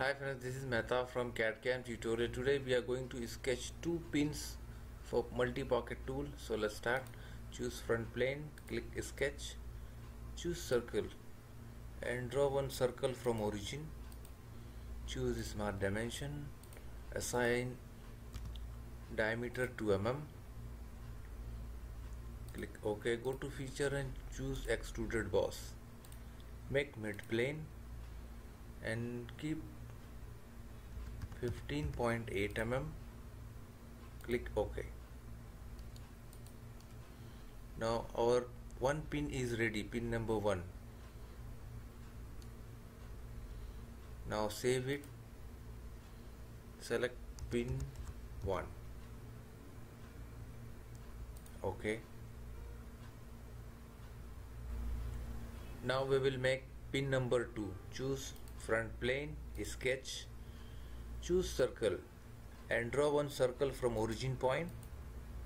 Hi friends, this is Mehta from CAD CAM Tutorial. Today we are going to sketch two pins for multi-pocket tool. So let's start. Choose front plane, click sketch, choose circle and draw one circle from origin. Choose smart dimension, assign diameter 2 mm. Click OK, go to feature and choose extruded boss. Make mid plane and keep 15.8 mm. Click OK. Now our one pin is ready, pin number 1. Now save it, select pin 1. OK. Now we will make pin number 2. Choose front plane, sketch, choose circle and draw one circle from origin point.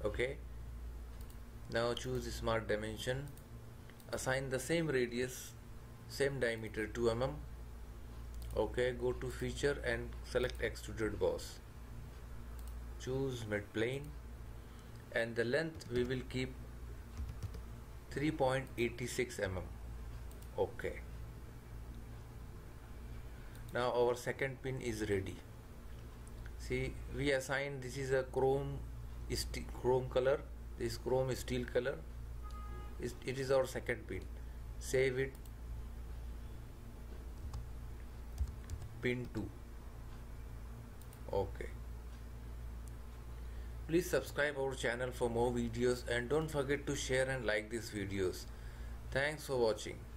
OK. Now choose smart dimension, assign the same radius, same diameter 2 mm. OK, go to feature and select extruded boss. Choose mid plane and the length we will keep 3.86 mm. OK. Now our second pin is ready. See, we assign this is a chrome color. This chrome steel color. It is our second pin. Save it. Pin 2. OK. Please subscribe our channel for more videos and don't forget to share and like these videos. Thanks for watching.